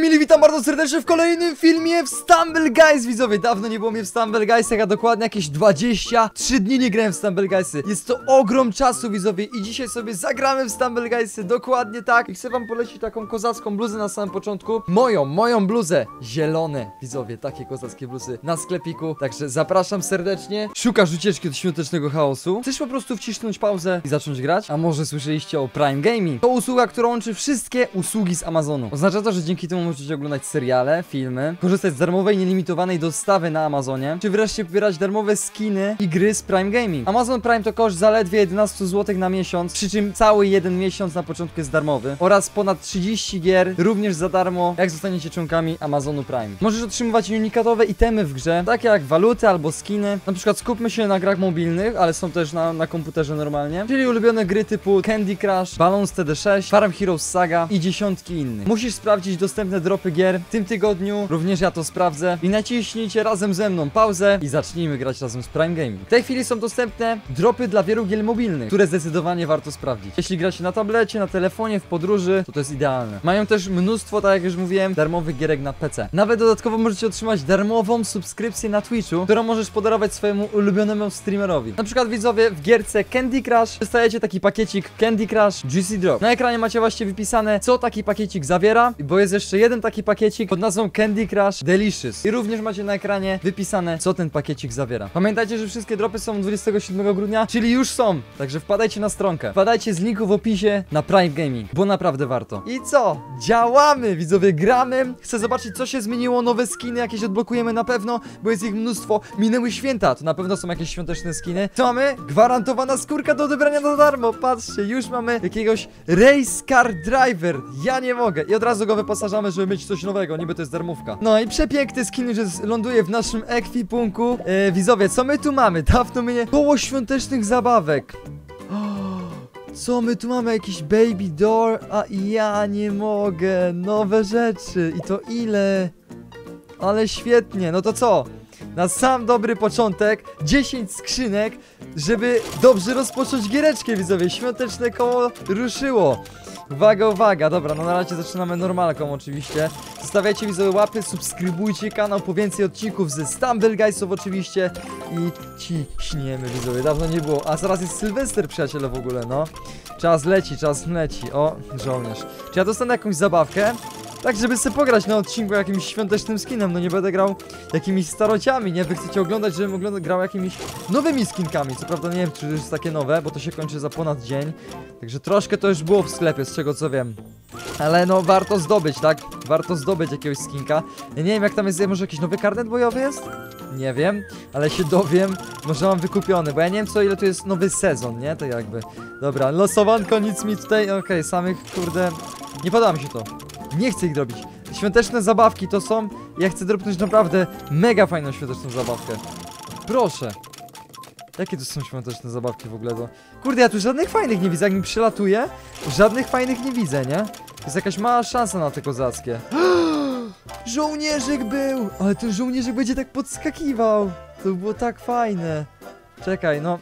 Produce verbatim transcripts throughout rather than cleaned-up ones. mili, witam bardzo serdecznie w kolejnym filmie w Stumble Guys, widzowie. Dawno nie było mnie w Stumble Guysach, a dokładnie jakieś dwadzieścia trzy dni nie grałem w Stumble Guysy. Jest to ogrom czasu, widzowie, i dzisiaj sobie zagramy w Stumble Guysy, dokładnie tak. I chcę wam polecić taką kozacką bluzę na samym początku. Moją, moją bluzę. Zielone, widzowie, takie kozackie bluzy na sklepiku. Także zapraszam serdecznie. Szukasz ucieczki do świątecznego chaosu? Chcesz po prostu wcisnąć pauzę i zacząć grać? A może słyszeliście o Prime Gaming? To usługa, która łączy wszystkie usługi z Amazonu. Oznacza to, że dzięki temu możecie oglądać seriale, filmy, korzystać z darmowej, nielimitowanej dostawy na Amazonie, czy wreszcie pobierać darmowe skiny i gry z Prime Gaming. Amazon Prime to koszt zaledwie jedenaście złotych na miesiąc, przy czym cały jeden miesiąc na początku jest darmowy, oraz ponad trzydzieści gier również za darmo, jak zostaniecie członkami Amazonu Prime. Możesz otrzymywać unikatowe itemy w grze, takie jak waluty albo skiny. Na przykład skupmy się na grach mobilnych, ale są też na, na komputerze normalnie, czyli ulubione gry typu Candy Crush, Bloons T D sześć, Farm Heroes Saga i dziesiątki innych. Musisz sprawdzić dostępne dropy gier w tym tygodniu, również ja to sprawdzę, i naciśnijcie razem ze mną pauzę i zacznijmy grać razem z Prime Gaming. W tej chwili są dostępne dropy dla wielu gier mobilnych, które zdecydowanie warto sprawdzić. Jeśli gracie na tablecie, na telefonie, w podróży, to to jest idealne. Mają też mnóstwo, tak jak już mówiłem, darmowych gierek na P C. Nawet dodatkowo możecie otrzymać darmową subskrypcję na Twitchu, którą możesz podarować swojemu ulubionemu streamerowi. Na przykład, widzowie, w gierce Candy Crush dostajecie taki pakiecik Candy Crush Juicy Drop. Na ekranie macie właśnie wypisane, co taki pakiecik zawiera, bo jest jeszcze jeden taki pakiecik pod nazwą Candy Crush Delicious i również macie na ekranie wypisane, co ten pakiecik zawiera. Pamiętajcie, że wszystkie dropy są dwudziestego siódmego grudnia, czyli już są, także wpadajcie na stronkę, wpadajcie z linku w opisie na Prime Gaming, bo naprawdę warto. I co? Działamy, widzowie, gramy. Chcę zobaczyć, co się zmieniło, nowe skiny jakieś odblokujemy na pewno, bo jest ich mnóstwo. Minęły święta, to na pewno są jakieś świąteczne skiny. Co mamy? Gwarantowana skórka do odebrania za darmo. Patrzcie, już mamy jakiegoś Race Car Driver. Ja nie mogę. I od razu go wyposażamy, żeby mieć coś nowego, niby to jest darmówka. No i przepiękny skin, że ląduje w naszym ekwipunku. Eee, widzowie, co my tu mamy? Dawno mnie... Koło świątecznych zabawek. Co my tu mamy? Jakiś baby door? A ja nie mogę. Nowe rzeczy. I to ile? Ale świetnie. No to co? Na sam dobry początek dziesięć skrzynek, żeby dobrze rozpocząć giereczkę, widzowie. Świąteczne koło ruszyło. Uwaga, uwaga, dobra, no na razie zaczynamy normalką oczywiście. Zostawiajcie, widzowie, łapy, subskrybujcie kanał po więcej odcinków ze Stumble Guysów oczywiście. I ciśniemy, widzowie, dawno nie było. A zaraz jest Sylwester, przyjaciele, w ogóle, no. Czas leci, czas leci, o, żołnierz. Czy ja dostanę jakąś zabawkę? Tak, żeby sobie pograć na odcinku jakimś świątecznym skinem, no nie będę grał jakimiś starociami, nie? Wy chcecie oglądać, żebym oglądał, grał jakimiś nowymi skinkami. Co prawda nie wiem, czy to jest takie nowe, bo to się kończy za ponad dzień. Także troszkę to już było w sklepie, z czego co wiem. Ale no warto zdobyć, tak? Warto zdobyć jakiegoś skinka. Ja nie wiem, jak tam jest, może jakiś nowy karnet bojowy jest? Nie wiem, ale się dowiem. Może mam wykupiony, bo ja nie wiem, co ile tu jest nowy sezon, nie? Tak jakby. Dobra, losowanko, nic mi tutaj, okej, okay, samych, kurde, nie podoba mi się to. Nie chcę ich robić. Świąteczne zabawki to są. Ja chcę dropnąć naprawdę mega fajną świąteczną zabawkę. Proszę. Jakie to są świąteczne zabawki w ogóle? To... Kurde, ja tu żadnych fajnych nie widzę. Jak mi przylatuje, żadnych fajnych nie widzę, nie? To jest jakaś mała szansa na te kozackie. Żołnierzyk był! Ale ten żołnierzyk będzie tak podskakiwał. To było tak fajne. Czekaj, no.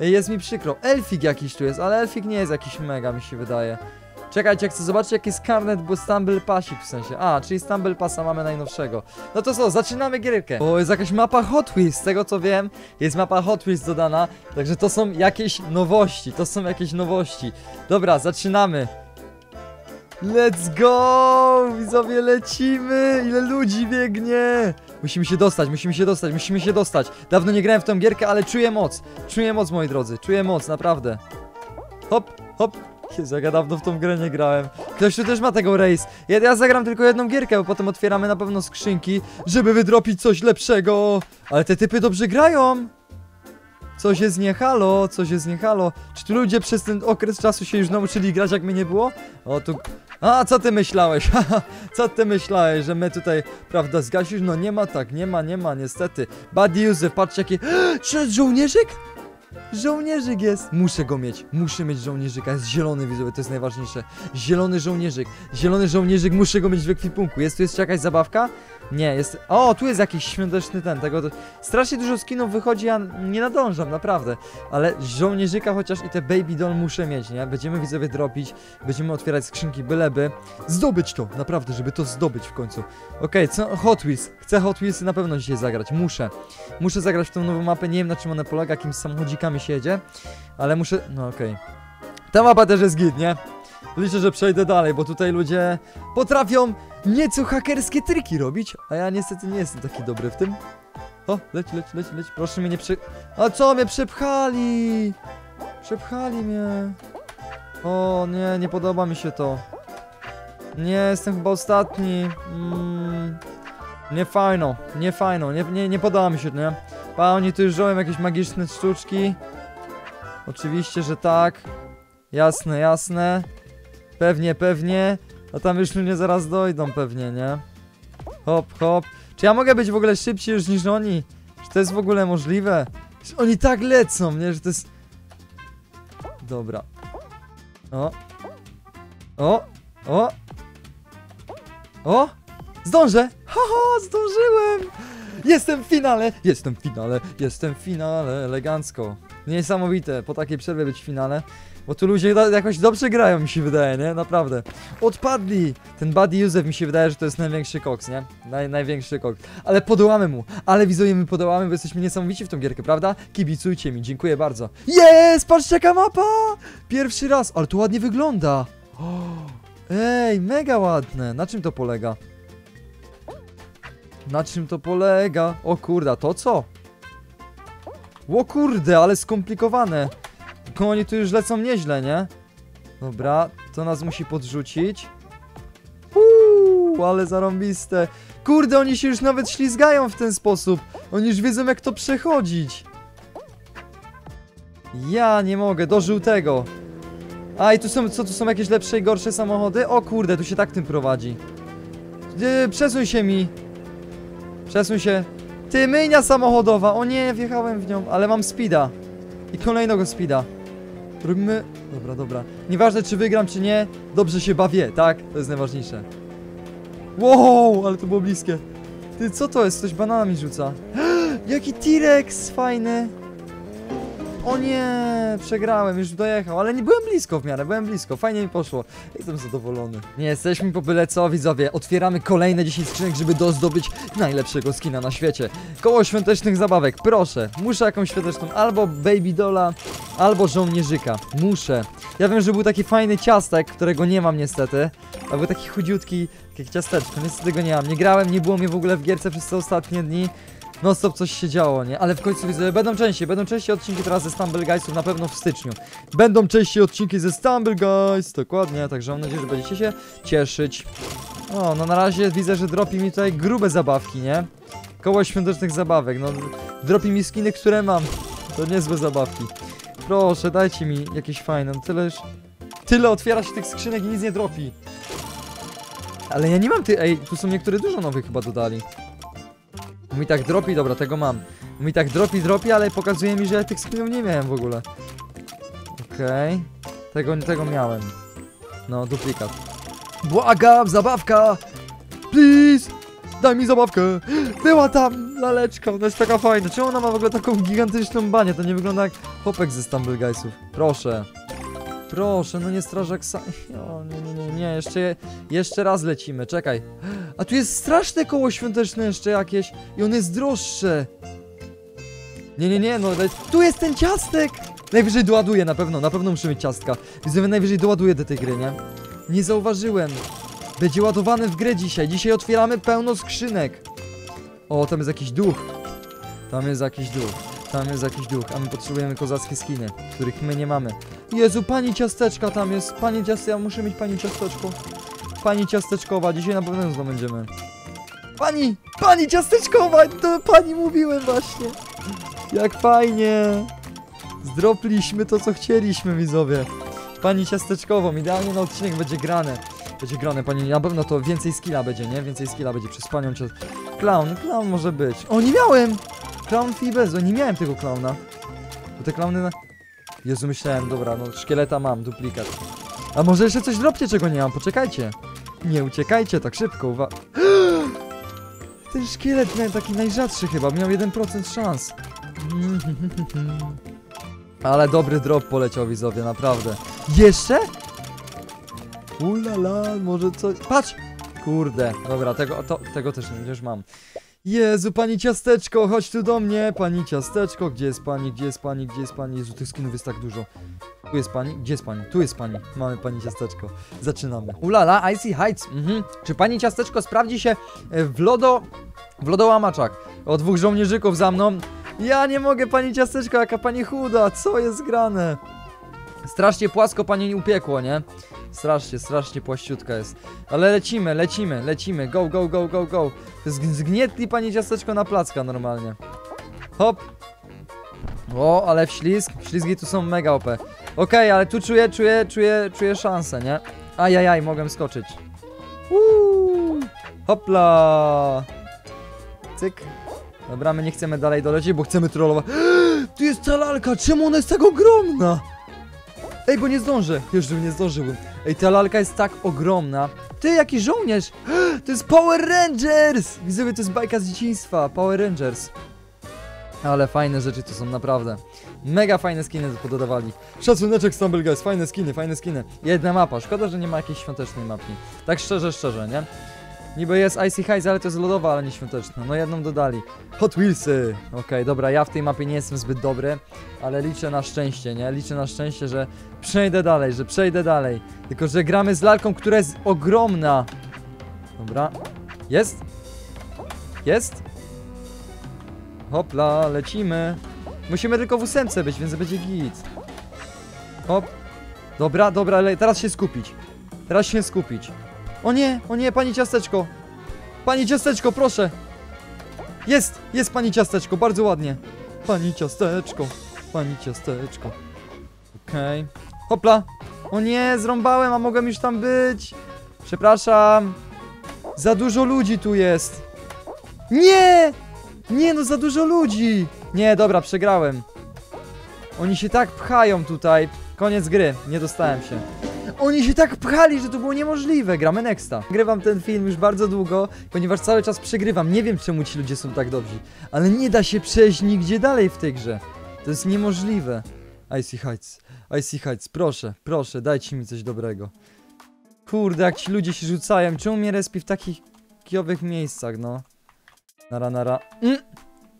Jest mi przykro. Elfik jakiś tu jest, ale elfik nie jest jakiś mega, mi się wydaje. Czekajcie, chcę zobaczyć, jaki jest karnet, bo Stumble Pasik w sensie. A, czyli Stumble Passa mamy najnowszego. No to co, zaczynamy gierkę. O, jest jakaś mapa Hot Wheels, z tego co wiem. Jest mapa Hot Wheels dodana. Także to są jakieś nowości, to są jakieś nowości. Dobra, zaczynamy. Let's go! Widzowie, lecimy! Ile ludzi biegnie! Musimy się dostać, musimy się dostać, musimy się dostać. Dawno nie grałem w tą gierkę, ale czuję moc. Czuję moc, moi drodzy, czuję moc, naprawdę. Hop, hop. Jezu, jak ja dawno w tą grę nie grałem. Ktoś tu też ma tego race. Ja, ja zagram tylko jedną gierkę, bo potem otwieramy na pewno skrzynki, żeby wydropić coś lepszego. Ale te typy dobrze grają. Coś jest nie halo, coś jest nie halo. Czy tu ludzie przez ten okres czasu się już nauczyli grać, jak mnie nie było? O tu... A, co ty myślałeś? Co ty myślałeś, że my tutaj, prawda, zgasisz? No nie ma tak, nie ma, nie ma, niestety. Bad user, patrzcie, jaki... Czy żołnierzyk? Żołnierzyk jest! Muszę go mieć, muszę mieć żołnierzyka, jest zielony, widzowie, to jest najważniejsze. Zielony żołnierzyk, zielony żołnierzyk, muszę go mieć w ekwipunku. Jest tu jeszcze jakaś zabawka? Nie, jest... O, tu jest jakiś świąteczny ten, tego... Strasznie dużo skinów wychodzi, ja nie nadążam, naprawdę. Ale żołnierzyka chociaż i te baby doll muszę mieć, nie? Będziemy, widzowie, dropić, będziemy otwierać skrzynki, byleby zdobyć to, naprawdę, żeby to zdobyć w końcu. Okej, co? Hot Wheels. Chcę Hot Wheels na pewno dzisiaj zagrać, muszę. Muszę zagrać w tą nową mapę, nie wiem na czym ona polega, jakimś samochodzikami się jedzie, ale muszę... No okej. Ta mapa też jest git, nie? Liczę, że przejdę dalej, bo tutaj ludzie potrafią nieco hakerskie triki robić, a ja niestety nie jestem taki dobry w tym. O, leć, leć, leć, leć, proszę mnie nie przy... A co, mnie przepchali! Przepchali mnie. O, nie, nie podoba mi się to. Nie, jestem chyba ostatni. Mm, nie fajno, nie fajno, nie, nie, nie podoba mi się, nie? Pa, oni tu już robią jakieś magiczne sztuczki. Oczywiście, że tak. Jasne, jasne. Pewnie, pewnie. A tam już ludzie zaraz dojdą pewnie, nie? Hop, hop. Czy ja mogę być w ogóle szybciej już niż oni? Czy to jest w ogóle możliwe? Czy oni tak lecą, nie? Że to jest... Dobra. O. O. O. O. Zdążę. Ho, ho, zdążyłem. Jestem w finale. Jestem w finale. Jestem w finale. Elegancko. Niesamowite. Po takiej przerwie być w finale. Bo tu ludzie jakoś dobrze grają, mi się wydaje, nie? Naprawdę. Odpadli! Ten Buddy Józef, mi się wydaje, że to jest największy koks, nie? Naj, największy koks. Ale podołamy mu. Ale widzowie, my podołamy, bo jesteśmy niesamowici w tą gierkę, prawda? Kibicujcie mi, dziękuję bardzo. Jest! Patrzcie, jaka mapa! Pierwszy raz, ale to ładnie wygląda. Oh, ej, mega ładne. Na czym to polega? Na czym to polega? O kurde, to co? O kurde, ale skomplikowane. Tylko oni tu już lecą nieźle, nie? Dobra, to nas musi podrzucić. Uuu, ale zarąbiste. Kurde, oni się już nawet ślizgają w ten sposób. Oni już wiedzą, jak to przechodzić. Ja nie mogę, do żółtego. A i tu są, co, tu są jakieś lepsze i gorsze samochody? O kurde, tu się tak tym prowadzi. Yy, przesuń się mi. Przesuń się. Ty, myjnia samochodowa. O nie, wjechałem w nią, ale mam speeda. I kolejnego speeda. Robimy... Dobra, dobra. Nieważne, czy wygram, czy nie, dobrze się bawię, tak? To jest najważniejsze. Wow, ale to było bliskie. Ty, co to jest? Ktoś banana mi rzuca. Jaki T-Rex fajny. O nie, przegrałem, już dojechał, ale nie byłem blisko w miarę, byłem blisko, fajnie mi poszło. Jestem zadowolony. Nie, jesteśmy po byle co, widzowie. Otwieramy kolejne dziesięć skrzynek, żeby dozdobyć najlepszego skina na świecie. Koło świątecznych zabawek, proszę. Muszę jakąś świąteczną, albo Baby Dolla, albo żołnierzyka. Muszę. Ja wiem, że był taki fajny ciastek, którego nie mam niestety. A był taki chudziutki, takie ciasteczko, niestety go nie mam. Nie grałem, nie było mnie w ogóle w gierce przez te ostatnie dni. No stop, coś się działo, nie? Ale w końcu widzę, będą częściej, będą częściej odcinki teraz ze Stumble Guysów, na pewno w styczniu. Będą częściej odcinki ze Stumble Guys, dokładnie, także mam nadzieję, że będziecie się cieszyć. O, no na razie widzę, że dropi mi tutaj grube zabawki, nie? Koło świątecznych zabawek, no dropi mi skiny, które mam. To niezłe zabawki. Proszę, dajcie mi jakieś fajne, no tyle już... Tyle otwiera się tych skrzynek i nic nie dropi. Ale ja nie mam tych, ej, tu są niektóre dużo nowych chyba dodali. Mi tak dropi, dobra, tego mam. Mi tak dropi, dropi, ale pokazuje mi, że ja tych skinów nie miałem w ogóle. Okej. Okay. Tego, tego miałem. No, duplikat. Błagam, zabawka! Please! Daj mi zabawkę! Była tam laleczka, ona jest taka fajna. Czemu ona ma w ogóle taką gigantyczną banię? To nie wygląda jak popek ze Stumble Guysów. Proszę. Proszę, no nie strażak sam... O, nie, nie, nie, nie, jeszcze, jeszcze raz lecimy, czekaj. A tu jest straszne koło świąteczne jeszcze jakieś i ono jest droższe. Nie, nie, nie, no tu jest ten ciastek. Najwyżej doładuję na pewno, na pewno muszę mieć ciastka. Widzę, najwyżej doładuję do tej gry, nie? Nie zauważyłem. Będzie ładowane w grę dzisiaj, dzisiaj otwieramy pełno skrzynek. O, tam jest jakiś duch. Tam jest jakiś duch. Tam jest jakiś duch, a my potrzebujemy kozackie skiny, których my nie mamy. Jezu, pani ciasteczka tam jest, pani ciasteczka, ja muszę mieć pani ciasteczko. Pani ciasteczkowa, dzisiaj na pewno zdobędziemy. Pani, pani ciasteczkowa, to pani mówiłem właśnie. Jak fajnie. Zdropliśmy to, co chcieliśmy, widzowie. Pani ciasteczkową, idealnie na odcinek będzie grane. Będzie grane, pani, na pewno to więcej skilla będzie, nie? Więcej skilla będzie przez panią ciasteczkę. Clown, clown może być. O, nie miałem! Clown Fibes, nie miałem tego klauna. Te klauny na... Jezu, myślałem, dobra, no szkieleta mam, duplikat. A może jeszcze coś zrobicie, czego nie mam, poczekajcie. Nie uciekajcie tak szybko, uwa... Ten szkielet miał taki najrzadszy chyba, miał jeden procent szans. Ale dobry drop poleciał, widzowie, naprawdę. Jeszcze? Ulala, może coś... Patrz! Kurde, dobra, tego, to, tego też już mam. Jezu, pani ciasteczko, chodź tu do mnie, pani ciasteczko, gdzie jest pani, gdzie jest pani, gdzie jest pani, Jezu, tych skinów jest tak dużo. Tu jest pani, gdzie jest pani, tu jest pani, mamy pani ciasteczko, zaczynamy. Ulala, Icy Heights, mhm. Czy pani ciasteczko sprawdzi się w lodo, w lodołamaczach? O, dwóch żołnierzyków za mną. Ja nie mogę, pani ciasteczko, jaka pani chuda, co jest grane? Strasznie płasko pani upiekło, nie? Strasznie, strasznie płaściutka jest. Ale lecimy, lecimy, lecimy. Go, go, go, go, go. Zgnietli pani ciasteczko na placka normalnie. Hop. O, ale wślizg. Ślizgi tu są mega O P. Okej, okay, ale tu czuję, czuję, czuję, czuję szansę, nie? Ajajaj, mogłem skoczyć. Uuu. Hopla. Cyk. Dobra, my nie chcemy dalej dolecieć, bo chcemy trollować. Tu jest ta lalka, czemu ona jest tak ogromna? Ej, bo nie zdążę, jeszcze nie zdążyłbym. Ej, ta lalka jest tak ogromna. Ty, jaki żołnierz! To jest Power Rangers! Widzowie, to jest bajka z dzieciństwa, Power Rangers. Ale fajne rzeczy to są, naprawdę. Mega fajne skiny pododawali. Szacuneczek, Stumble Guys, fajne skiny, fajne skiny. Jedna mapa, szkoda, że nie ma jakiejś świątecznej mapki. Tak szczerze, szczerze, nie? Niby jest Icy Highs, ale to jest lodowa, ale nie świąteczna. No jedną dodali. Hot Wheelsy. Okej, okay, dobra, ja w tej mapie nie jestem zbyt dobry, ale liczę na szczęście, nie? Liczę na szczęście, że przejdę dalej, że przejdę dalej. Tylko, że gramy z lalką, która jest ogromna. Dobra. Jest? Jest? Hopla, lecimy. Musimy tylko w ósemce być, więc będzie git. Hop. Dobra, dobra, ale teraz się skupić. Teraz się skupić. O nie, o nie, pani ciasteczko. Pani ciasteczko, proszę. Jest, jest pani ciasteczko, bardzo ładnie. Pani ciasteczko, pani ciasteczko. Okej, okay. Hopla. O nie, zrąbałem, a mogłem już tam być. Przepraszam. Za dużo ludzi tu jest. Nie, nie no, za dużo ludzi. Nie, dobra, przegrałem. Oni się tak pchają tutaj. Koniec gry, nie dostałem się. Oni się tak pchali, że to było niemożliwe. Gramy Nexta. Nagrywam ten film już bardzo długo, ponieważ cały czas przegrywam. Nie wiem, czemu ci ludzie są tak dobrzy, ale nie da się przejść nigdzie dalej w tej grze. To jest niemożliwe. Icy Heights, Icy Heights, proszę, proszę, dajcie mi coś dobrego. Kurde, jak ci ludzie się rzucają. Czemu mnie respi w takich kijowych miejscach, no? Nara, nara. Mm.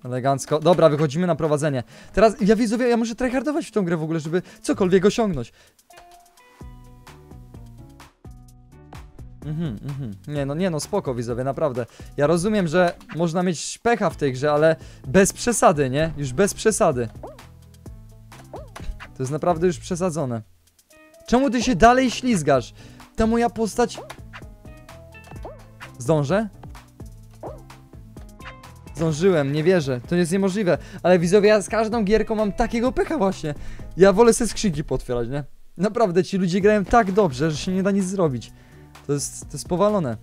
Elegancko. Dobra, wychodzimy na prowadzenie. Teraz, ja widzowie, ja muszę tryhardować w tą grę w ogóle, żeby cokolwiek osiągnąć. Mhm, mhm. Nie no, nie no, spoko widzowie, naprawdę. Ja rozumiem, że można mieć pecha w tej grze, ale bez przesady, nie? Już bez przesady. To jest naprawdę już przesadzone. Czemu ty się dalej ślizgasz? Ta moja postać... Zdążę? Zdążyłem, nie wierzę, to jest niemożliwe. Ale widzowie, ja z każdą gierką mam takiego pecha właśnie. Ja wolę se skrzynki potwierać, nie? Naprawdę, ci ludzie grają tak dobrze, że się nie da nic zrobić. To jest, to jest powalone.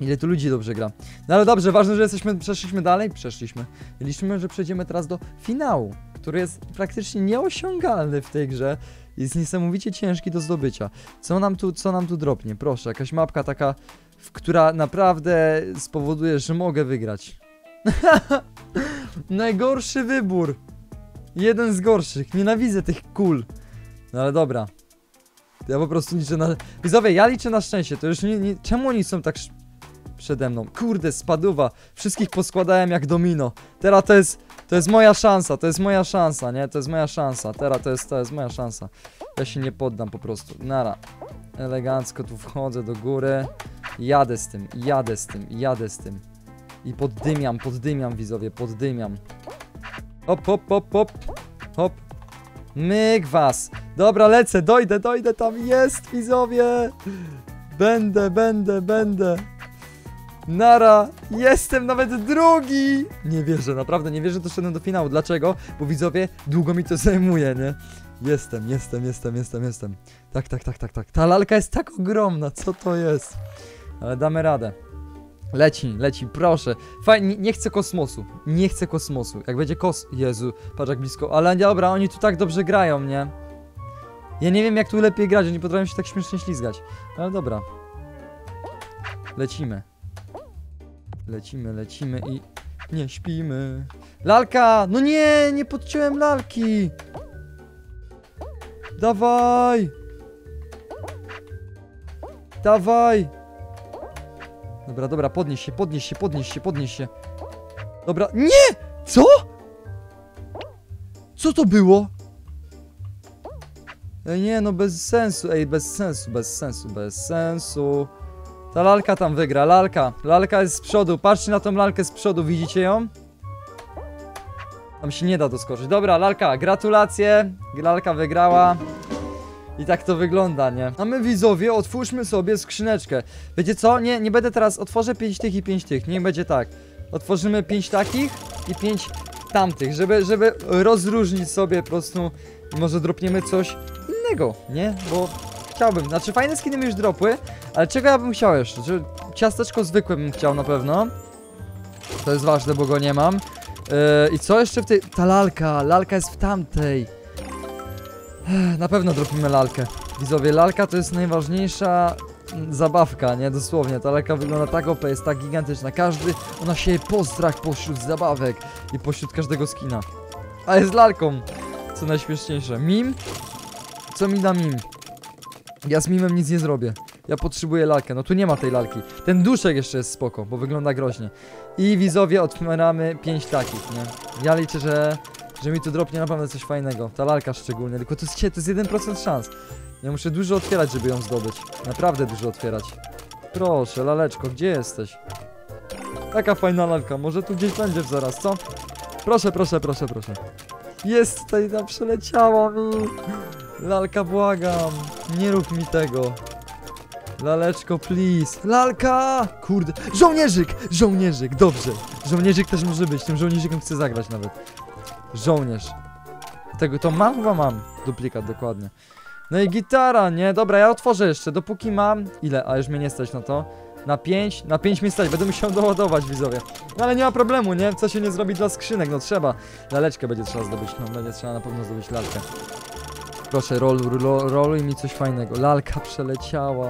Ile tu ludzi dobrze gra. No ale dobrze, ważne, że jesteśmy, przeszliśmy dalej. Przeszliśmy. Liczymy, że przejdziemy teraz do finału, który jest praktycznie nieosiągalny w tej grze. Jest niesamowicie ciężki do zdobycia. Co nam tu, co nam tu dropnie? Proszę, jakaś mapka taka, która naprawdę spowoduje, że mogę wygrać. Najgorszy wybór. Jeden z gorszych. Nienawidzę tych kul. No ale dobra. Ja po prostu liczę na... Widzowie, ja liczę na szczęście, to już nie... nie... Czemu oni są tak sz... przede mną? Kurde, spaduwa. Wszystkich poskładałem jak domino. Teraz to jest... To jest moja szansa, to jest moja szansa, nie? To jest moja szansa. Teraz to jest... To jest moja szansa. Ja się nie poddam po prostu. Nara. Elegancko tu wchodzę do góry. Jadę z tym, jadę z tym, jadę z tym. I poddymiam, poddymiam, widzowie, poddymiam. Hop, hop, hop, hop. Hop. Myk was. Dobra, lecę, dojdę, dojdę, tam jest, widzowie. Będę, będę, będę. Nara, jestem nawet drugi. Nie wierzę, naprawdę nie wierzę, że doszedłem do finału. Dlaczego? Bo widzowie, długo mi to zajmuje, nie? Jestem, jestem, jestem, jestem, jestem. Tak, tak, tak, tak, tak. Ta lalka jest tak ogromna, co to jest? Ale damy radę. Leci, leci, proszę. Fajnie, nie chcę kosmosu. Nie chcę kosmosu. Jak będzie kos... Jezu, patrz jak blisko. Ale dobra, oni tu tak dobrze grają, nie? Ja nie wiem jak tu lepiej grać, oni potrafią się tak śmiesznie ślizgać. Ale dobra. Lecimy. Lecimy, lecimy i... Nie śpimy. Lalka! No nie, nie podciąłem lalki! Dawaj! Dawaj! Dobra, dobra, podnieś się, podnieś się, podnieś się, podnieś się. Dobra, nie! Co? Co to było? Ej, nie, no bez sensu, ej, bez sensu, bez sensu, bez sensu. Ta lalka tam wygra, lalka. Lalka jest z przodu, patrzcie na tą lalkę z przodu, widzicie ją? Tam się nie da doskoczyć. Dobra, lalka, gratulacje. Lalka wygrała. I tak to wygląda, nie? A my widzowie, otwórzmy sobie skrzyneczkę. Wiecie co? Nie, nie będę teraz... Otworzę pięć tych i pięć tych. Niech będzie tak. Otworzymy pięć takich i pięć tamtych, żeby, żeby rozróżnić sobie po prostu. Może dropniemy coś innego, nie? Bo chciałbym. Znaczy fajne skiny mi już dropły, ale czego ja bym chciał jeszcze? Ciasteczko zwykłe bym chciał na pewno. To jest ważne, bo go nie mam. Yy, I co jeszcze w tej... Ta lalka, lalka jest w tamtej. Na pewno dropimy lalkę. Widzowie, lalka to jest najważniejsza zabawka, nie? Dosłownie, ta lalka wygląda tak O P, jest tak gigantyczna. Każdy, ona sieje postrach pośród zabawek i pośród każdego skina. A jest lalką, co najśmieszniejsze. Mim? Co mi da mim? Ja z mimem nic nie zrobię. Ja potrzebuję lalkę, no tu nie ma tej lalki. Ten duszek jeszcze jest spoko, bo wygląda groźnie. I widzowie, otwieramy pięć takich, nie? Ja liczę, że... Że mi tu dropnie naprawdę coś fajnego. Ta lalka szczególnie, tylko to jest, to jest jeden procent szans. Ja muszę dużo otwierać, żeby ją zdobyć. Naprawdę dużo otwierać. Proszę, laleczko, gdzie jesteś? Taka fajna lalka, może tu gdzieś będziesz zaraz, co? Proszę, proszę, proszę, proszę. Jest tutaj, tam przeleciała mi. Lalka, błagam. Nie rób mi tego. Laleczko, please. Lalka! Kurde. Żołnierzyk! Żołnierzyk, dobrze. Żołnierzyk też może być, tym żołnierzykiem chcę zagrać nawet. Żołnierz. Tego to mam? Chyba mam. Duplikat, dokładnie. No i gitara, nie? Dobra, ja otworzę jeszcze, dopóki mam... Ile? A już mnie nie stać na to. Na pięć? Na pięć mnie stać, będę musiał doładować, widzowie. No ale nie ma problemu, nie? Co się nie zrobi dla skrzynek? No trzeba. Laleczkę będzie trzeba zdobyć, no będzie trzeba na pewno zdobyć lalkę. Proszę, roluj, roluj, roluj mi coś fajnego. Lalka przeleciała.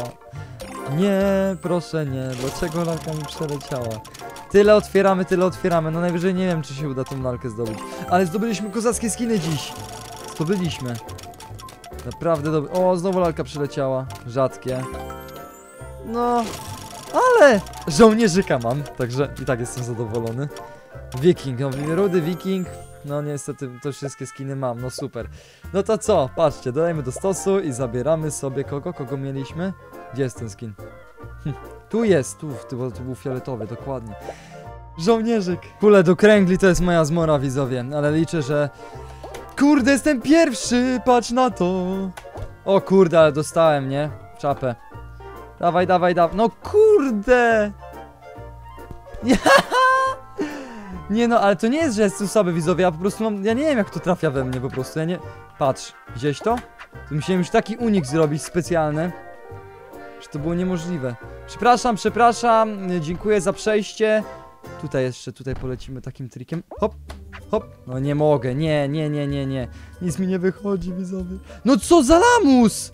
Nie, proszę nie. Dlaczego lalka mi przeleciała? Tyle otwieramy, tyle otwieramy. No najwyżej nie wiem, czy się uda tą lalkę zdobyć. Ale zdobyliśmy kozackie skiny dziś. Zdobyliśmy. Naprawdę dobrze. O, znowu lalka przyleciała. Rzadkie. No, ale żołnierzyka mam. Także i tak jestem zadowolony. Wiking, no rudy wiking. No niestety to wszystkie skiny mam, no super. No to co? Patrzcie, dodajmy do stosu i zabieramy sobie kogo? Kogo mieliśmy? Gdzie jest ten skin? Hm. Tu jest, tu, tu, tu był fioletowy, dokładnie. Żołnierzyk. Kule do kręgli to jest moja zmora, widzowie, ale liczę, że... Kurde, jestem pierwszy, patrz na to. O kurde, ale dostałem, nie? Czapę. Dawaj, dawaj, dawaj, no kurde. Nie no, ale to nie jest, że jestem słaby, widzowie, ja po prostu mam... Ja nie wiem, jak to trafia we mnie po prostu, ja nie... Patrz, gdzieś to? Tu musiałem już taki unik zrobić specjalny. To było niemożliwe. Przepraszam, przepraszam. Dziękuję za przejście. Tutaj jeszcze, tutaj polecimy takim trikiem. Hop, hop. No nie mogę, nie, nie, nie, nie, nie. Nic mi nie wychodzi, widzowie. No co za lamus!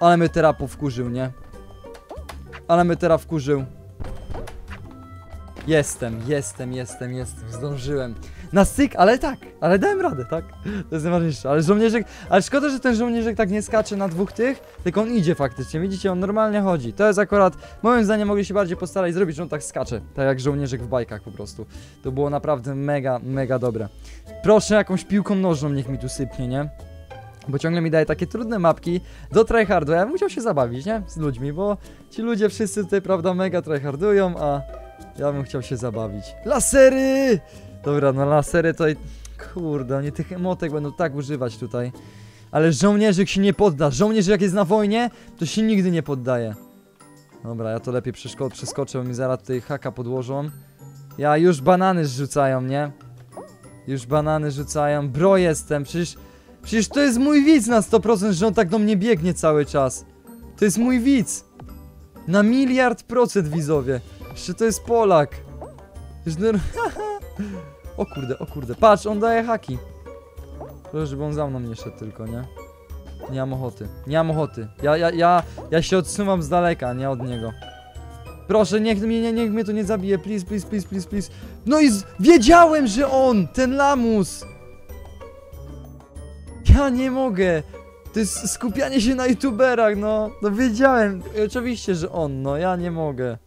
Ale mnie terapu wkurzył, nie? Ale mnie terapu wkurzył. Jestem, jestem, jestem, jestem. Zdążyłem. Na styk, ale tak, ale dałem radę, tak? To jest najważniejsze, ale żołnierzyk, ale szkoda, że ten żołnierzyk tak nie skacze na dwóch tych, tylko on idzie faktycznie, widzicie, on normalnie chodzi. To jest akurat, moim zdaniem mogli się bardziej postarać zrobić, że on tak skacze, tak jak żołnierzyk w bajkach po prostu. To było naprawdę mega, mega dobre. Proszę jakąś piłką nożną niech mi tu sypnie, nie? Bo ciągle mi daje takie trudne mapki do tryhardu, ja bym musiał się zabawić, nie? Z ludźmi, bo ci ludzie wszyscy tutaj, prawda, mega tryhardują, a ja bym chciał się zabawić. Lasery! Dobra, no lasery to i... Kurde, oni tych emotek będą tak używać tutaj. Ale żołnierzyk się nie podda. Żołnierzyk jak jest na wojnie, to się nigdy nie poddaje. Dobra, ja to lepiej przeskoczę, bo mi zaraz tutaj haka podłożą. Ja już banany rzucają, nie? Już banany rzucają. Bro jestem, przecież... Przecież to jest mój widz na sto procent, że on tak do mnie biegnie cały czas. To jest mój widz. Na miliard procent, widzowie. Jeszcze to jest Polak. O kurde, o kurde. Patrz, on daje haki. Proszę, żeby on za mną nie szedł tylko, nie? Nie mam ochoty. Nie mam ochoty. Ja, ja, ja, ja się odsuwam z daleka, nie od niego. Proszę, niech mnie, nie, niech mnie to nie zabije. Please, please, please, please, please. No i z... wiedziałem, że on, ten lamus. Ja nie mogę. To jest skupianie się na youtuberach, no. No wiedziałem. Oczywiście, że on, no. Ja nie mogę.